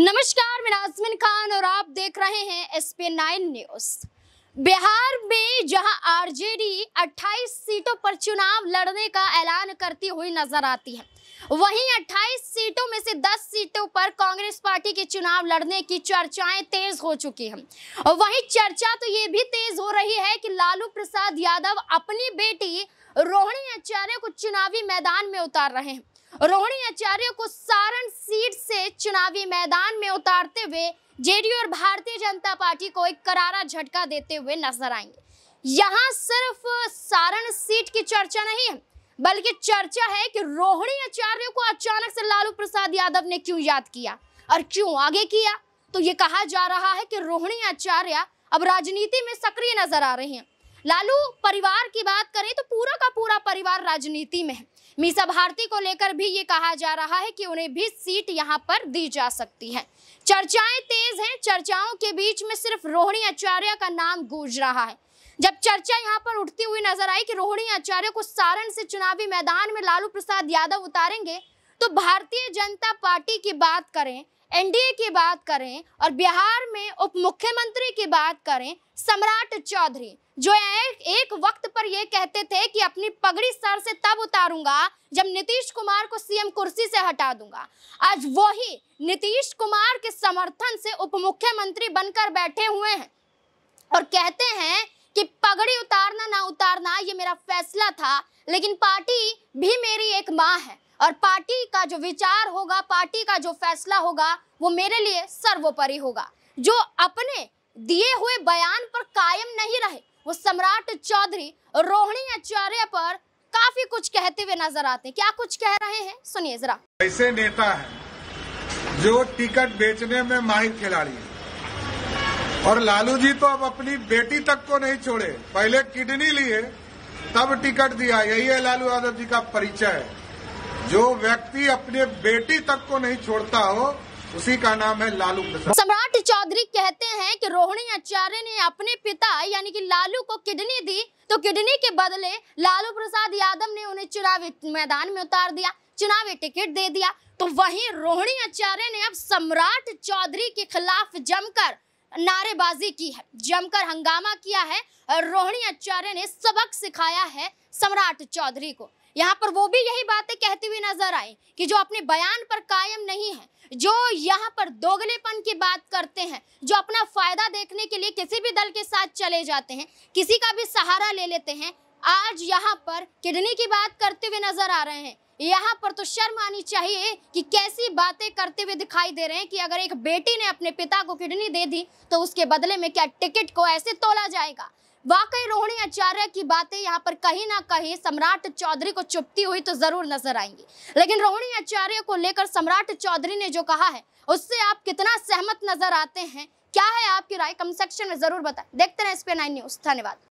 नमस्कार, मीनाज़मिन खान और आप देख रहे हैं एसपी9 न्यूज़। बिहार में जहां आरजेडी 28 सीटों पर चुनाव लड़ने का ऐलान करती हुई नजर आती है, वहीं 28 सीटों में से 10 सीटों पर कांग्रेस पार्टी के चुनाव लड़ने की चर्चाएं तेज हो चुकी हैं। वहीं चर्चा तो ये भी तेज हो रही है कि लालू प्रसाद यादव अपनी बेटी रोहिणी आचार्य को चुनावी मैदान में उतार रहे हैं। रोहिणी आचार्य को सारण सीट से चुनावी मैदान में उतारते हुए जेडीयू और भारतीय जनता पार्टी को एक करारा झटका देते हुए नजर आएंगे। यहां सिर्फ सारण सीट की चर्चा नहीं है, बल्कि चर्चा है कि रोहिणी आचार्य को अचानक से लालू प्रसाद यादव ने क्यों याद किया और क्यों आगे किया। तो ये कहा जा रहा है कि रोहिणी आचार्य अब राजनीति में सक्रिय नजर आ रही हैं। लालू परिवार की बात करें तो पूरा का पूरा परिवार राजनीति में है। मीसा भारती को लेकर भी ये कहा जा रहा है कि उन्हें भी सीट यहां पर दी जा सकती है। चर्चाएं तेज हैं। चर्चाओं के बीच में सिर्फ रोहिणी आचार्य का नाम गूंज रहा है। जब चर्चा यहां पर उठती हुई नजर आई कि रोहिणी आचार्य को सारण से चुनावी मैदान में लालू प्रसाद यादव उतारेंगे, तो भारतीय जनता पार्टी की बात करें, एनडीए की बात करें और बिहार में उप मुख्यमंत्री की बात करें सम्राट चौधरी, जो एक वक्त पर यह कहते थे कि अपनी पगड़ी सर से तब उतारूंगा जब नीतीश कुमार को सीएम कुर्सी से हटा दूंगा। आज वही नीतीश कुमार के समर्थन से उप मुख्यमंत्री बनकर बैठे हुए हैं और कहते हैं कि पगड़ी उतारना ना उतारना ये मेरा फैसला था, लेकिन पार्टी भी मेरी एक माँ है और पार्टी का जो विचार होगा, पार्टी का जो फैसला होगा, वो मेरे लिए सर्वोपरि होगा। जो अपने दिए हुए बयान पर कायम नहीं रहे, वो सम्राट चौधरी रोहिणी आचार्य पर काफी कुछ कहते हुए नजर आते हैं। क्या कुछ कह रहे हैं, सुनिए जरा। ऐसे नेता है जो टिकट बेचने में माहिर खिलाड़ी है, और लालू जी तो अब अपनी बेटी तक को नहीं छोड़े। पहले किडनी लिए तब टिकट दिया। यही है लालू यादव जी का परिचय। जो व्यक्ति अपने बेटी तक को नहीं छोड़ता हो, उसी का नाम है लालू प्रसाद। सम्राट चौधरी कहते हैं कि रोहिणी आचार्य ने अपने पिता यानी कि लालू को किडनी दी, तो किडनी के बदले लालू प्रसाद यादव ने उन्हें चुनावी मैदान में उतार दिया, चुनावी टिकट दे दिया। तो वहीं रोहिणी आचार्य ने अब सम्राट चौधरी के खिलाफ जमकर नारेबाजी की है, जमकर हंगामा किया है और रोहिणी आचार्य ने सबक सिखाया है सम्राट चौधरी को। यहाँ पर वो भी यही बातें कहते हुए नजर आए कि जो अपने बयान पर कायम नहीं है, जो यहाँ पर दोगलेपन की बात करते हैं, जो अपना फायदा देखने के लिए किसी भी दल के साथ चले जाते हैं, किसी का भी सहारा ले लेते हैं, आज यहाँ पर किडनी की बात करते हुए नजर आ रहे हैं। यहाँ पर तो शर्म आनी चाहिए कि कैसी बातें करते हुए दिखाई दे रहे हैं कि अगर एक बेटी ने अपने पिता को किडनी दे दी तो उसके बदले में क्या टिकट को ऐसे तोला जाएगा। वाकई रोहिणी आचार्य की बातें यहाँ पर कहीं ना कहीं सम्राट चौधरी को चुभती हुई तो जरूर नजर आएंगी, लेकिन रोहिणी आचार्य को लेकर सम्राट चौधरी ने जो कहा है उससे आप कितना सहमत नजर आते हैं, क्या है आपकी राय, कमेंट सेक्शन में जरूर बताएं। देखते रहे एसपी9 न्यूज़। धन्यवाद।